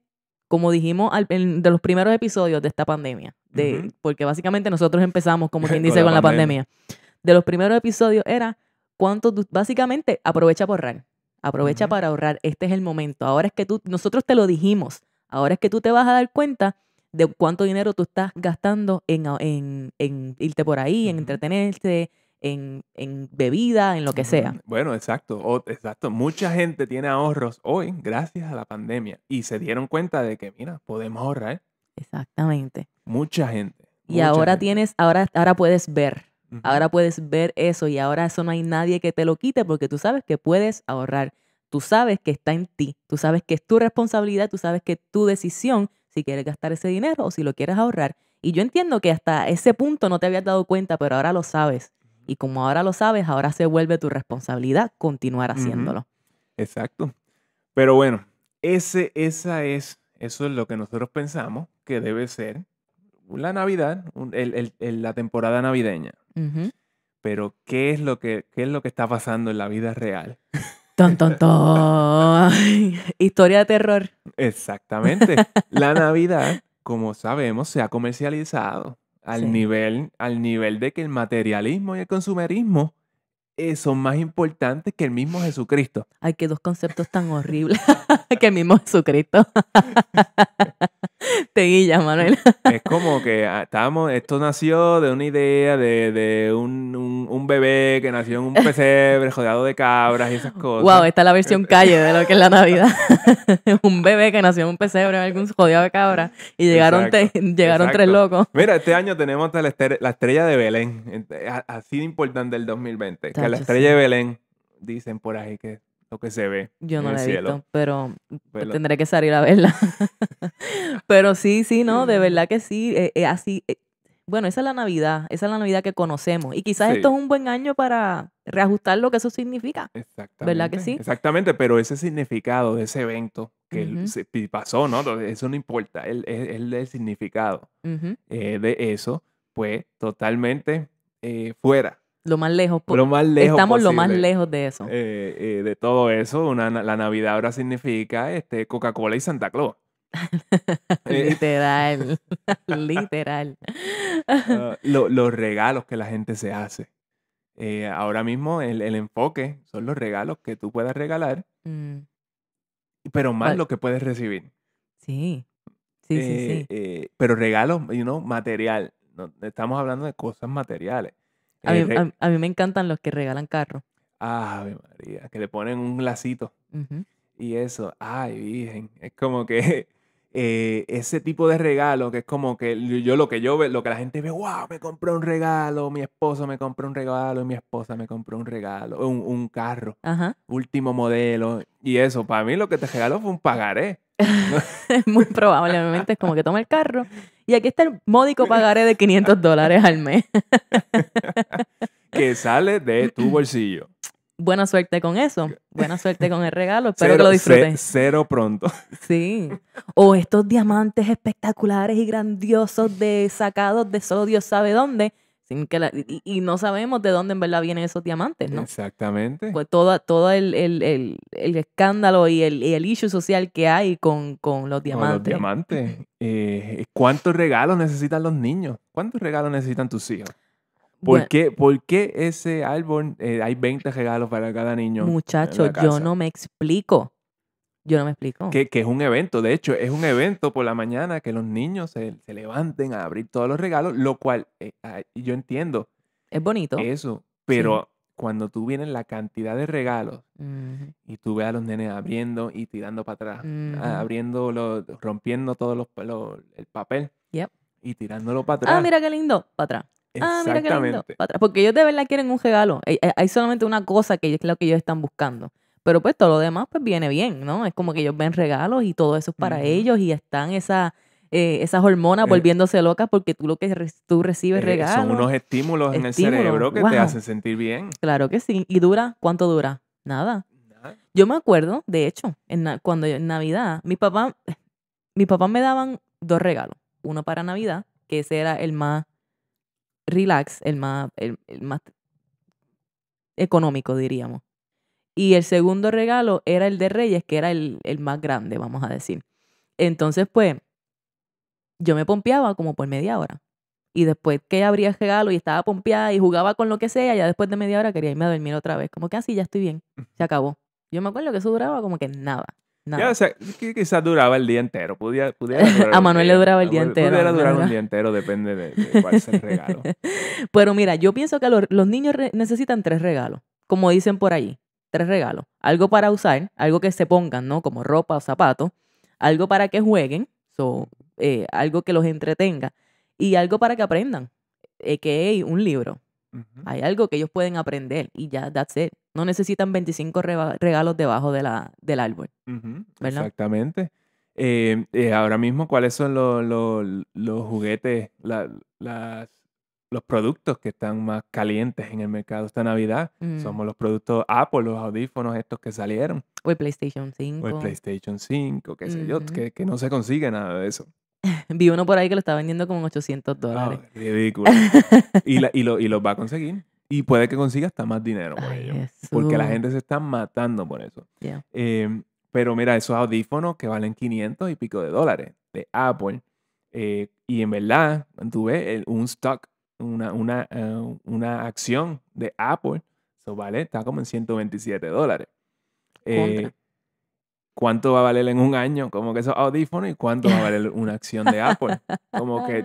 como dijimos al, en, de los primeros episodios de esta pandemia, de, uh-huh. porque básicamente nosotros empezamos, como quien dice, con, con la pandemia. pandemia. De los primeros episodios era, cuánto tú, básicamente, aprovecha para ahorrar. Aprovecha uh-huh. para ahorrar. Este es el momento. Ahora es que tú, nosotros te lo dijimos, ahora es que tú te vas a dar cuenta de cuánto dinero tú estás gastando en, en, en irte por ahí, uh-huh. en entretenerte, en, en bebida, en lo que uh-huh. sea. Bueno, exacto. O, exacto. Mucha gente tiene ahorros hoy gracias a la pandemia y se dieron cuenta de que, mira, podemos ahorrar. Exactamente. Mucha gente. Y mucha ahora gente. tienes, ahora, ahora puedes ver, uh-huh. ahora puedes ver eso, y ahora eso no hay nadie que te lo quite porque tú sabes que puedes ahorrar, tú sabes que está en ti, tú sabes que es tu responsabilidad, tú sabes que es tu decisión si quieres gastar ese dinero o si lo quieres ahorrar. Y yo entiendo que hasta ese punto no te habías dado cuenta, pero ahora lo sabes. Uh-huh. Y como ahora lo sabes, ahora se vuelve tu responsabilidad continuar haciéndolo. Uh-huh. Exacto. Pero bueno, ese, esa es, eso es lo que nosotros pensamos que debe ser la Navidad, el, el, el, la temporada navideña. Uh-huh. Pero, ¿qué es, lo que, ¿qué es lo que está pasando en la vida real? ¡Ton, ton, ton! Historia de terror. Exactamente. La Navidad, como sabemos, se ha comercializado al, sí. nivel, al nivel de que el materialismo y el consumerismo eh, son más importantes que el mismo Jesucristo. Ay, qué dos conceptos tan horribles. Que el mismo Jesucristo. Te guilla, Manuel. Es como que estábamos, esto nació de una idea de, de un, un, un bebé que nació en un pesebre rodeado de cabras y esas cosas. Wow, esta es la versión calle de lo que es la Navidad. Un bebé que nació en un pesebre rodeado de cabras y llegaron, te, llegaron tres locos. Mira, este año tenemos hasta la, ester, la estrella de Belén. Así de importante el dos mil veinte. Que la estrella de Belén, dicen por ahí que... lo que se ve. Yo no la he visto, pero, pero tendré que salir a verla. Pero sí, sí, no, de verdad que sí. Eh, eh, así, eh, bueno, esa es la Navidad, esa es la Navidad que conocemos. Y quizás sí. esto es un buen año para reajustar lo que eso significa. Exactamente. ¿Verdad que sí? Exactamente, pero ese significado de ese evento que uh-huh. se pasó, ¿no? Eso no importa, el, el, el significado uh-huh. eh, de eso, pues totalmente eh, fuera. Lo más lejos posible. Lo más lejos Estamos posible. lo más lejos de eso. Eh, eh, de todo eso, una, la Navidad ahora significa este, Coca-Cola y Santa Claus. Literal. Literal. Uh, lo, los regalos que la gente se hace. Eh, ahora mismo el, el enfoque son los regalos que tú puedas regalar, mm. pero más ¿Cuál? lo que puedes recibir. Sí. Sí, eh, sí, sí. Eh, pero regalos, you know, material. No, estamos hablando de cosas materiales. A mí, a, a mí me encantan los que regalan carros. Ay, María, que le ponen un lacito. Uh-huh. Y eso, ay, virgen. Es como que eh, ese tipo de regalo que es como que yo lo que yo veo, lo que la gente ve, wow, me compró un regalo, mi esposo me compró un regalo, mi esposa me compró un regalo, un, un carro, ajá. último modelo. Y eso, para mí lo que te regaló fue un pagaré. Muy probablemente es como que toma el carro y aquí está el módico pagaré de quinientos dólares al mes. Que sale de tu bolsillo. Buena suerte con eso. Buena suerte con el regalo. Espero cero, que lo disfrutes. Cero pronto. Sí. O estos diamantes espectaculares y grandiosos de sacados de solo Dios sabe dónde sin que la, y, y no sabemos de dónde en verdad vienen esos diamantes, ¿no? Exactamente. Pues todo, todo el, el, el, el escándalo y el, y el issue social que hay con, con los diamantes. Con los diamantes. Eh, ¿Cuántos regalos necesitan los niños? ¿Cuántos regalos necesitan tus hijos? ¿Por, bueno, qué, ¿Por qué ese árbol eh, hay veinte regalos para cada niño? Muchachos, yo no me explico. Yo no me explico. Que, que es un evento. De hecho, es un evento por la mañana que los niños se, se levanten a abrir todos los regalos, lo cual eh, yo entiendo. Es bonito. Eso. Pero sí, cuando tú vienes la cantidad de regalos uh-huh. y tú ves a los nenes abriendo y tirando para atrás, uh-huh. abriendo, los, rompiendo todo los, los, el papel yep. y tirándolo para atrás. Ah, mira qué lindo. Para atrás. Ah, mira qué lindo. Para atrás. Porque ellos de verdad quieren un regalo. Hay solamente una cosa que es lo que ellos están buscando. Pero pues todo lo demás pues viene bien, ¿no? Es como que ellos ven regalos y todo eso es para uh-huh. ellos y están esa, eh, esas hormonas eh, volviéndose locas porque tú lo que re tú recibes eh, regalos. Son unos estímulos, estímulos en el cerebro que wow. te hacen sentir bien. Claro que sí. ¿Y dura? ¿Cuánto dura? Nada. Nada. Yo me acuerdo, de hecho, en cuando yo, en Navidad, mi papá, mi papá me daban dos regalos. Uno para Navidad, que ese era el más relax, el más, el, el más económico, diríamos. Y el segundo regalo era el de Reyes, que era el, el más grande, vamos a decir. Entonces, pues, yo me pompeaba como por media hora. Y después que abría el regalo y estaba pompeada y jugaba con lo que sea, ya después de media hora quería irme a dormir otra vez. Como que así, ah, ya estoy bien. Se acabó. Yo me acuerdo que eso duraba como que nada. nada. Ya, o sea, quizás duraba el día entero. Podía, podía durar a Manuel le duraba el día entero. Pudiera durar un día entero, depende de, de cuál sea el regalo. Pero mira, yo pienso que los, los niños necesitan tres regalos, como dicen por allí. Tres regalos. Algo para usar, algo que se pongan, ¿no? Como ropa o zapatos. Algo para que jueguen, so, eh, algo que los entretenga. Y algo para que aprendan, eh, que hay un libro. Uh-huh. Hay algo que ellos pueden aprender y ya, that's it. No necesitan veinticinco regalos debajo de la, del árbol. Uh-huh. ¿Verdad? Exactamente. Eh, eh, ahora mismo, ¿cuáles son los, los, los juguetes, la, las... los productos que están más calientes en el mercado esta Navidad? Mm. Somos los productos Apple, los audífonos estos que salieron. O el PlayStation cinco. O el PlayStation cinco, qué mm-hmm. sé yo, que, que no se consigue nada de eso. Vi uno por ahí que lo está vendiendo como en ochocientos dólares. Oh, ridículo. y, la, y, lo, y los va a conseguir. Y puede que consiga hasta más dinero por ello. Porque la gente se está matando por eso. Yeah. Eh, pero mira, esos audífonos que valen quinientos y pico de dólares de Apple. Eh, y en verdad, tuve el, un stock Una, una, uh, una acción de Apple, so, ¿vale? Está como en ciento veintisiete dólares. Eh, ¿Cuánto va a valer en un año? Como que esos audífonos, ¿y cuánto va a valer una acción de Apple? Como que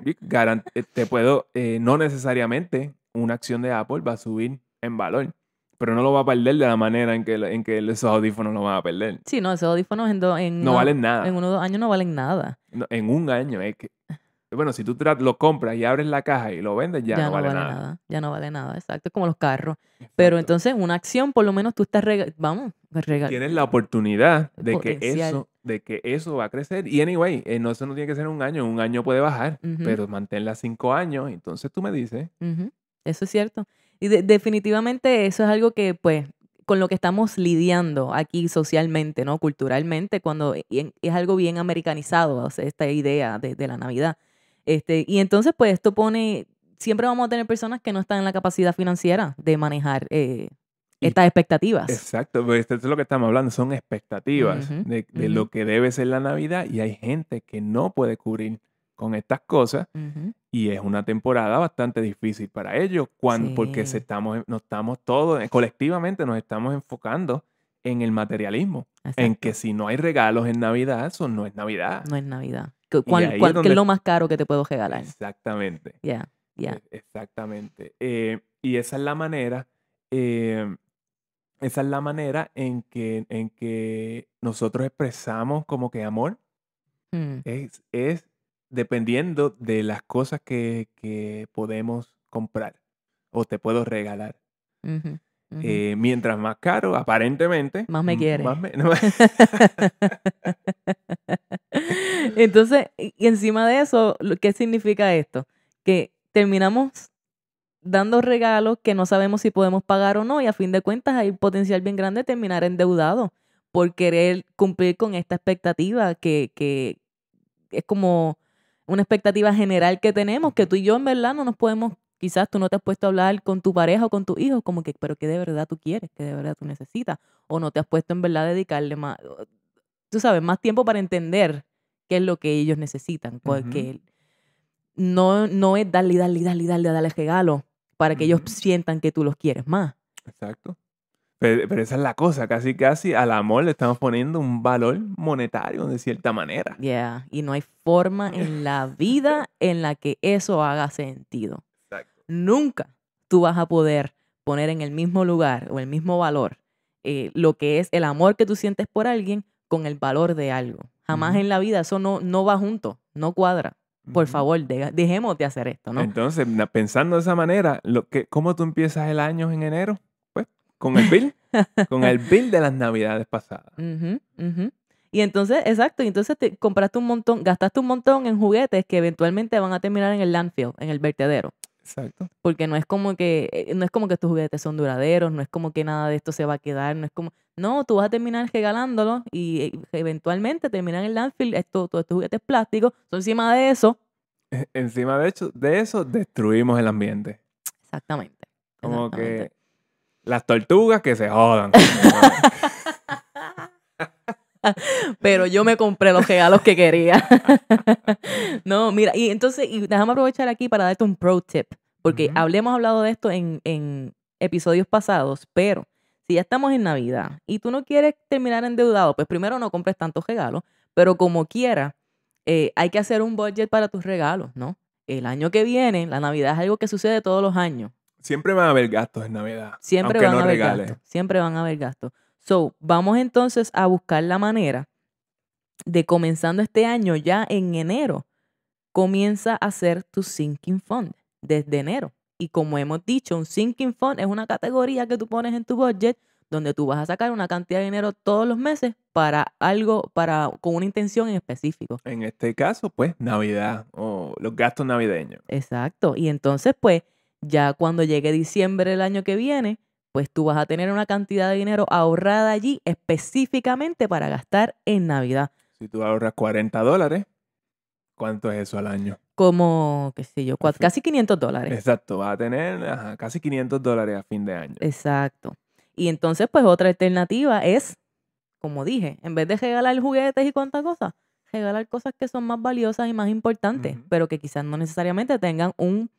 te puedo, eh, no necesariamente una acción de Apple va a subir en valor, pero no lo va a perder de la manera en que, en que esos audífonos lo van a perder. Sí, no, esos audífonos en, do, en no uno, valen nada. En uno o dos años no valen nada. No, en un año es que... Bueno, si tú lo compras y abres la caja y lo vendes, ya, ya no, no vale, vale nada. nada. Ya no vale nada, exacto, como los carros. Exacto. Pero entonces, una acción, por lo menos tú estás regalando. Vamos, regalando. Tienes la oportunidad de que, eso, de que eso va a crecer. Y anyway, eh, no, eso no tiene que ser un año. Un año puede bajar, uh-huh. pero manténla cinco años. Entonces tú me dices. Uh-huh. Eso es cierto. Y de definitivamente eso es algo que, pues, con lo que estamos lidiando aquí socialmente, ¿no? Culturalmente, cuando es algo bien americanizado, o sea, esta idea de, de la Navidad. Este, y entonces, pues, esto pone... Siempre vamos a tener personas que no están en la capacidad financiera de manejar eh, estas y, expectativas. Exacto, pues esto es lo que estamos hablando, son expectativas uh-huh, de, de uh-huh. lo que debe ser la Navidad, y hay gente que no puede cubrir con estas cosas uh-huh. y es una temporada bastante difícil para ellos cuando, sí. porque se estamos, nos estamos todos, colectivamente nos estamos enfocando en el materialismo, exacto. en que si no hay regalos en Navidad, eso no es Navidad. No es Navidad. ¿Cuál, cuál es, donde... es lo más caro que te puedo regalar? Exactamente. Ya, yeah, ya. Yeah. Exactamente. Eh, y esa es la manera, eh, esa es la manera en que, en que nosotros expresamos como que amor. Mm. Es, es dependiendo de las cosas que, que podemos comprar o te puedo regalar. Mm-hmm. Uh-huh. Eh, mientras más caro, aparentemente... Más me quiere. Más me... Entonces, y encima de eso, ¿qué significa esto? Que terminamos dando regalos que no sabemos si podemos pagar o no, y a fin de cuentas hay un potencial bien grande de terminar endeudado por querer cumplir con esta expectativa que, que es como una expectativa general que tenemos, que tú y yo en verdad no nos podemos Quizás tú no te has puesto a hablar con tu pareja o con tus hijos, como que, pero que de verdad tú quieres, que de verdad tú necesitas. O no te has puesto en verdad a dedicarle más, tú sabes, más tiempo para entender qué es lo que ellos necesitan. Porque uh-huh. no, no es darle, darle, darle, darle, darle regalo para que uh-huh. ellos sientan que tú los quieres más. Exacto. Pero, pero esa es la cosa. Casi, casi al amor le estamos poniendo un valor monetario de cierta manera. Yeah. Y no hay forma en la vida en la que eso haga sentido. Nunca tú vas a poder poner en el mismo lugar o el mismo valor eh, lo que es el amor que tú sientes por alguien con el valor de algo. Jamás uh-huh. en la vida. Eso no, no va junto, no cuadra. Por uh-huh. favor, de, dejemos de hacer esto, ¿no? Entonces, pensando de esa manera, lo que, ¿cómo tú empiezas el año en enero? Pues con el bill, con el bill de las navidades pasadas. Uh-huh, uh-huh. Y entonces, exacto, y entonces te compraste un montón, gastaste un montón en juguetes que eventualmente van a terminar en el landfill, en el vertedero. Exacto. Porque no es como que no es como que estos juguetes son duraderos, no es como que nada de esto se va a quedar, no es como... No, tú vas a terminar regalándolo y eventualmente terminan en el landfill esto, todos estos juguetes plásticos. Entonces, encima de eso... Encima de, hecho, de eso destruimos el ambiente. Exactamente. Como exactamente. Que las tortugas que se jodan. Pero yo me compré los regalos que quería. No, mira, y entonces, y déjame aprovechar aquí para darte un pro tip, porque uh-huh. hablemos hablado de esto en, en episodios pasados, pero si ya estamos en Navidad y tú no quieres terminar endeudado, pues primero no compres tantos regalos, pero como quiera, eh, hay que hacer un budget para tus regalos, ¿no? El año que viene, la Navidad es algo que sucede todos los años. Siempre van a haber gastos en Navidad, siempre van no a haber regales. Gastos, siempre van a haber gastos. So, vamos entonces a buscar la manera de comenzando este año, ya en enero, comienza a hacer tu sinking fund desde enero. Y como hemos dicho, un sinking fund es una categoría que tú pones en tu budget donde tú vas a sacar una cantidad de dinero todos los meses para algo, para, con una intención en específico. En este caso, pues, Navidad o los gastos navideños. Exacto. Y entonces, pues, ya cuando llegue diciembre del año que viene, pues tú vas a tener una cantidad de dinero ahorrada allí específicamente para gastar en Navidad. Si tú ahorras cuarenta dólares, ¿cuánto es eso al año? Como, qué sé yo, cuatro, casi quinientos dólares. Exacto, vas a tener ajá, casi quinientos dólares a fin de año. Exacto. Y entonces, pues otra alternativa es, como dije, en vez de regalar juguetes y cuantas cosas, regalar cosas que son más valiosas y más importantes, uh-huh. pero que quizás no necesariamente tengan un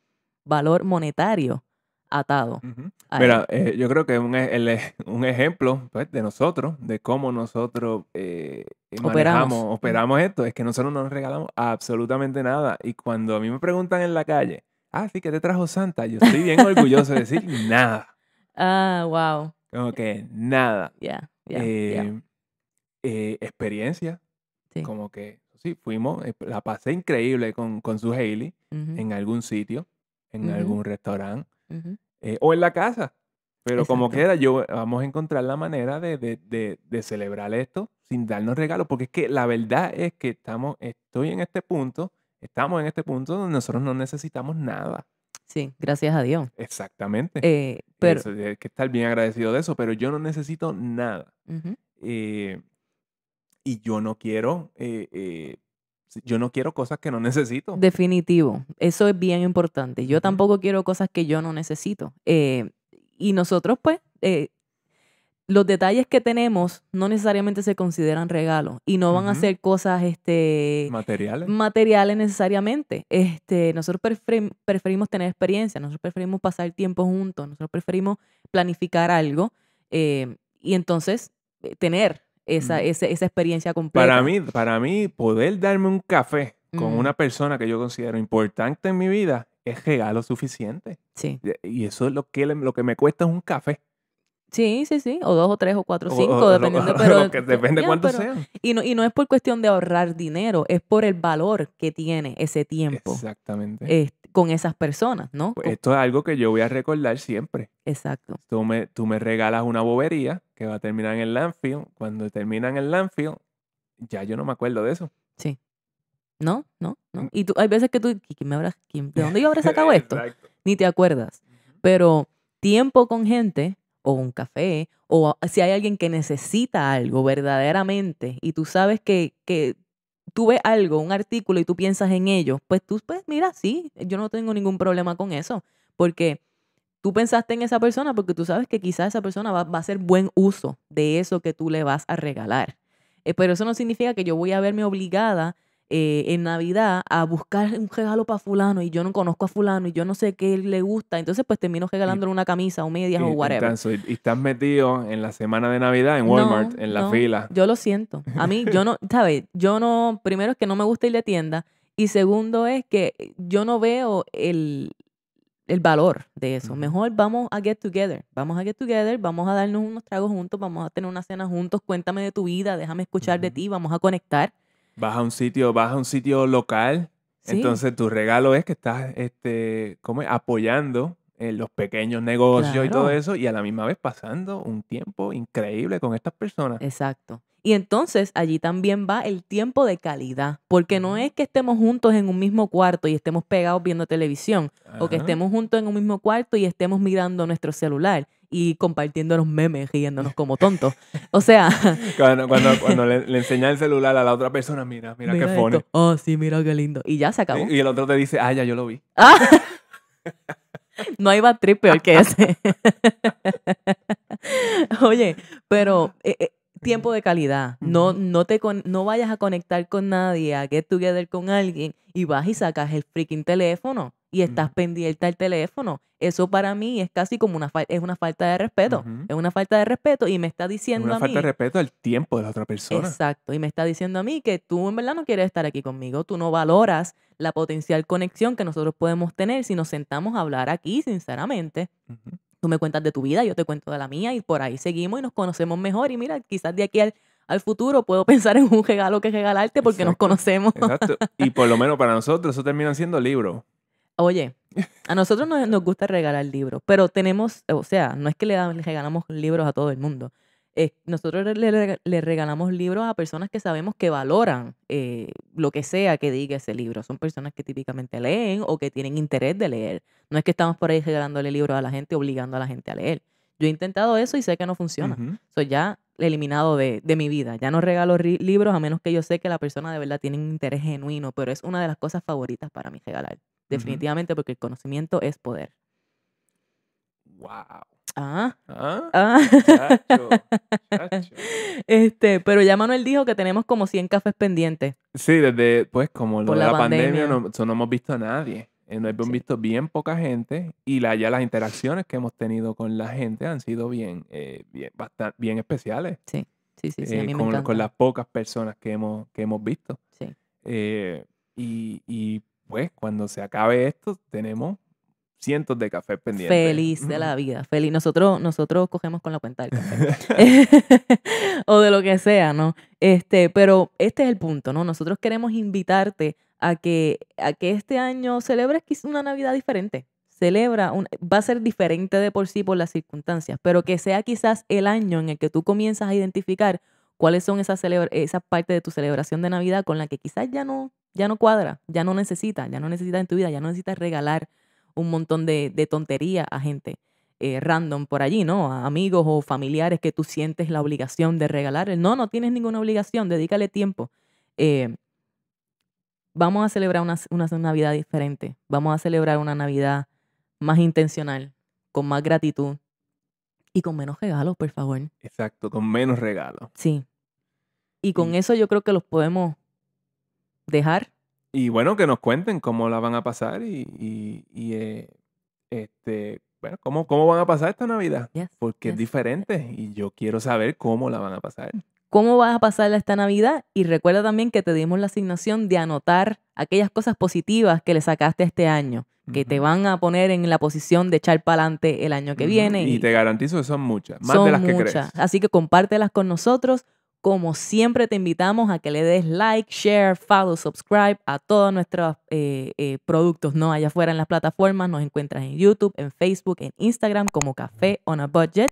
valor monetario atado. Uh-huh. Mira, eh, yo creo que un, el, un ejemplo pues, de nosotros, de cómo nosotros eh, manejamos, operamos. operamos esto, es que nosotros no nos regalamos absolutamente nada. Y cuando a mí me preguntan en la calle, ah, sí, ¿qué te trajo Santa? Yo estoy bien orgulloso de decir nada. Ah, uh, wow. Como que nada. Yeah, yeah, eh, yeah. Eh, experiencia. Sí. Como que, sí, fuimos, eh, la pasé increíble con, con su Hailey uh-huh. en algún sitio, en uh-huh. algún restaurante. Uh-huh. Eh, o en la casa, pero exacto. como quiera yo vamos a encontrar la manera de, de, de, de celebrar esto sin darnos regalos, porque es que la verdad es que estamos, estoy en este punto estamos en este punto donde nosotros no necesitamos nada. Sí, gracias a Dios. Exactamente. Eh, pero... eso, hay que estar bien agradecido de eso, pero yo no necesito nada. Uh-huh. eh, y yo no quiero eh, eh, Yo no quiero cosas que no necesito. Definitivo. Eso es bien importante. Yo tampoco quiero cosas que yo no necesito. Eh, y nosotros, pues, eh, los detalles que tenemos no necesariamente se consideran regalos. Y no van uh-huh. a ser cosas este, materiales. Materiales necesariamente. Este, nosotros prefer- preferimos tener experiencia. Nosotros preferimos pasar tiempo juntos. Nosotros preferimos planificar algo. Eh, y entonces, eh, tener... Esa, esa, esa experiencia completa. Para mí, para mí, poder darme un café con mm. una persona que yo considero importante en mi vida es regalo suficiente. Sí. Y eso es lo que, lo que me cuesta es un café. Sí, sí, sí. O dos, o tres, o cuatro, o cinco, o, dependiendo. O, pero, o que depende yeah, cuánto pero, sea. Y no, y no es por cuestión de ahorrar dinero, es por el valor que tiene ese tiempo. Exactamente. Eh, con esas personas, ¿no? Pues esto es algo que yo voy a recordar siempre. Exacto. Tú me, tú me regalas una bobería que va a terminar en el landfill. Cuando termina en el landfill, ya yo no me acuerdo de eso. Sí. No, no, no. Y tú, hay veces que tú, ¿quién me habrá, quién, ¿de dónde yo habré sacado esto? Ni te acuerdas. Pero tiempo con gente... o un café, o si hay alguien que necesita algo verdaderamente y tú sabes que, que tú ves algo, un artículo y tú piensas en ello, pues tú, pues mira, sí, yo no tengo ningún problema con eso. porque tú pensaste en esa persona porque tú sabes que quizás esa persona va, va a hacer buen uso de eso que tú le vas a regalar. Eh, pero eso no significa que yo voy a verme obligada eh, en Navidad a buscar un regalo para fulano y yo no conozco a fulano y yo no sé qué le gusta. Entonces, pues termino regalándole una camisa o medias y, o whatever. Entonces, y estás metido en la semana de Navidad en Walmart, no, en la no, fila. Yo lo siento. A mí, yo no, ¿sabes? Yo no, primero es que no me gusta ir de tienda y segundo es que yo no veo el... el valor de eso. Mejor vamos a get together. Vamos a get together, vamos a darnos unos tragos juntos, vamos a tener una cena juntos, cuéntame de tu vida, déjame escuchar uh-huh. de ti, vamos a conectar. Vas a un sitio, vas a un sitio local, sí. Entonces tu regalo es que estás este, ¿cómo es? apoyando en los pequeños negocios, claro. Y todo eso, y a la misma vez pasando un tiempo increíble con estas personas. Exacto. Y entonces allí también va el tiempo de calidad, porque no es que estemos juntos en un mismo cuarto y estemos pegados viendo televisión, ajá. O que estemos juntos en un mismo cuarto y estemos mirando nuestro celular y compartiendo los memes, riéndonos como tontos. O sea... Cuando, cuando, cuando le, le enseñas el celular a la otra persona, mira, mira, mira qué fone. Oh, sí, mira qué lindo. Y ya se acabó. Y, y el otro te dice, ah, ya yo lo vi. Ah. No hay bad trip peor que ese. Oye, pero... Eh, eh, tiempo de calidad. No, no, te con, no vayas a conectar con nadie, a get together con alguien y vas y sacas el freaking teléfono y estás uh-huh. pendiente al teléfono. Eso para mí es casi como una, es una falta de respeto. Uh-huh. Es una falta de respeto y me está diciendo una a mí... Una falta de respeto al tiempo de la otra persona. Exacto. Y me está diciendo a mí que tú en verdad no quieres estar aquí conmigo. Tú no valoras la potencial conexión que nosotros podemos tener si nos sentamos a hablar aquí sinceramente. Uh-huh. Tú me cuentas de tu vida, yo te cuento de la mía y por ahí seguimos y nos conocemos mejor. Y mira, quizás de aquí al, al futuro puedo pensar en un regalo que regalarte porque exacto, nos conocemos. Exacto. Y por lo menos para nosotros eso termina siendo libros. Oye, a nosotros nos, nos gusta regalar libros, pero tenemos, o sea, no es que le, le regalamos libros a todo el mundo. Eh, nosotros le, le regalamos libros a personas que sabemos que valoran eh, lo que sea que diga ese libro. Son personas que típicamente leen o que tienen interés de leer. No es que estamos por ahí regalándole libros a la gente, obligando a la gente a leer. Yo he intentado eso y sé que no funciona. Uh-huh. Soy ya eliminado de, de mi vida. Ya no regalo ri- libros a menos que yo sé que la persona de verdad tiene un interés genuino, pero es una de las cosas favoritas para mí regalar. Definitivamente, uh-huh. porque el conocimiento es poder. ¡Wow! Ah, ah, ah. Chacho, chacho. Este, pero ya Manuel dijo que tenemos como cien cafés pendientes. Sí, desde, pues, como lo de la, la pandemia, pandemia no, no hemos visto a nadie. No hemos sí. visto bien poca gente y la, ya las interacciones que hemos tenido con la gente han sido bien, eh, bien, bastante, bien especiales. Sí, sí, sí, sí eh, a mí me con, encanta. Con las pocas personas que hemos, que hemos visto. Sí. Eh, y, y, pues, cuando se acabe esto, tenemos... cientos de cafés pendientes. Feliz de la vida, feliz. Nosotros, nosotros cogemos con la cuenta del café. O de lo que sea, ¿no? Este, pero este es el punto, ¿no? Nosotros queremos invitarte a que, a que este año celebres una Navidad diferente. Celebra, un, va a ser diferente de por sí por las circunstancias, pero que sea quizás el año en el que tú comienzas a identificar cuáles son esas, celebra- esas partes de tu celebración de Navidad con la que quizás ya no, ya no cuadra, ya no necesitas, ya no necesitas en tu vida, ya no necesitas regalar un montón de, de tontería a gente eh, random por allí, ¿no? A amigos o familiares que tú sientes la obligación de regalarles. No, no tienes ninguna obligación, dedícale tiempo. Eh, vamos a celebrar una, una Navidad diferente. Vamos a celebrar una Navidad más intencional, con más gratitud y con menos regalos, por favor. Exacto, con menos regalos. Sí. Y con mm. eso yo creo que los podemos dejar. Y bueno, que nos cuenten cómo la van a pasar y, y, y eh, este, bueno, cómo, cómo van a pasar esta Navidad. Yes, porque yes. es diferente y yo quiero saber cómo la van a pasar. ¿Cómo vas a pasarla esta Navidad? Y recuerda también que te dimos la asignación de anotar aquellas cosas positivas que le sacaste este año, que uh-huh. te van a poner en la posición de echar para adelante el año que uh-huh. viene. Y, y te garantizo que son muchas, más son de las que muchas. crees. Así que compártelas con nosotros. Como siempre te invitamos a que le des like, share, follow, subscribe a todos nuestros eh, eh, productos, ¿no? Allá afuera en las plataformas nos encuentras en YouTube, en Facebook, en Instagram como Café on a Budget.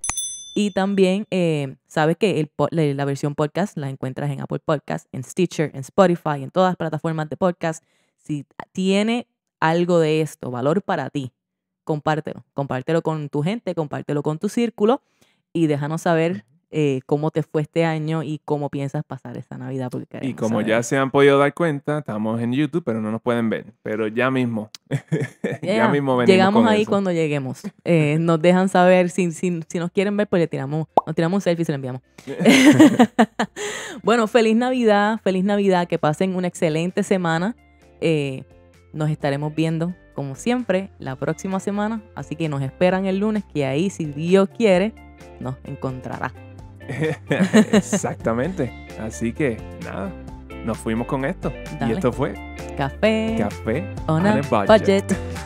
Y también eh, sabes que el, la, la versión podcast la encuentras en Apple Podcast, en Stitcher, en Spotify, en todas las plataformas de podcast. Si tiene algo de esto, valor para ti, compártelo. Compártelo con tu gente, compártelo con tu círculo y déjanos saber eh, cómo te fue este año y cómo piensas pasar esta Navidad. Porque y como saber. Ya se han podido dar cuenta, estamos en YouTube, pero no nos pueden ver. Pero ya mismo, yeah. ya mismo venimos Llegamos con ahí eso. Cuando lleguemos. Eh, nos dejan saber, si, si, si nos quieren ver, pues le tiramos, nos tiramos un selfie y se lo enviamos. Bueno, feliz Navidad, feliz Navidad, que pasen una excelente semana. Eh, nos estaremos viendo, como siempre, la próxima semana. Así que nos esperan el lunes, que ahí, si Dios quiere, nos encontrará. Exactamente. Así que, nada, nos fuimos con esto. Dale. Y esto fue Café, Café on a Budget. budget.